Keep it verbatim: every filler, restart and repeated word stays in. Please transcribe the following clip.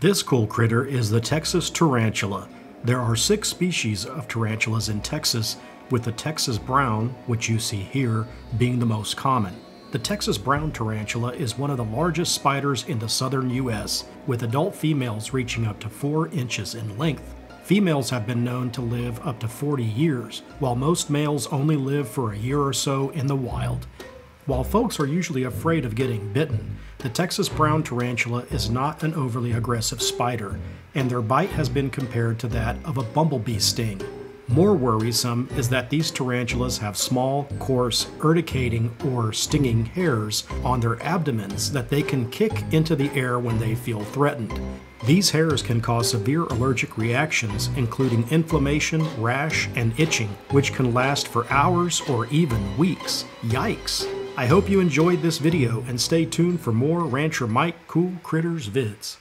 This cool critter is the Texas tarantula. There are six species of tarantulas in Texas, with the Texas brown, which you see here, being the most common. The Texas brown tarantula is one of the largest spiders in the southern U S, with adult females reaching up to four inches in length. Females have been known to live up to forty years, while most males only live for a year or so in the wild. While folks are usually afraid of getting bitten, the Texas brown tarantula is not an overly aggressive spider, and their bite has been compared to that of a bumblebee sting. More worrisome is that these tarantulas have small, coarse, urticating or stinging hairs on their abdomens that they can kick into the air when they feel threatened. These hairs can cause severe allergic reactions, including inflammation, rash, and itching, which can last for hours or even weeks. Yikes! I hope you enjoyed this video and stay tuned for more Rancher Mike cool critters vids.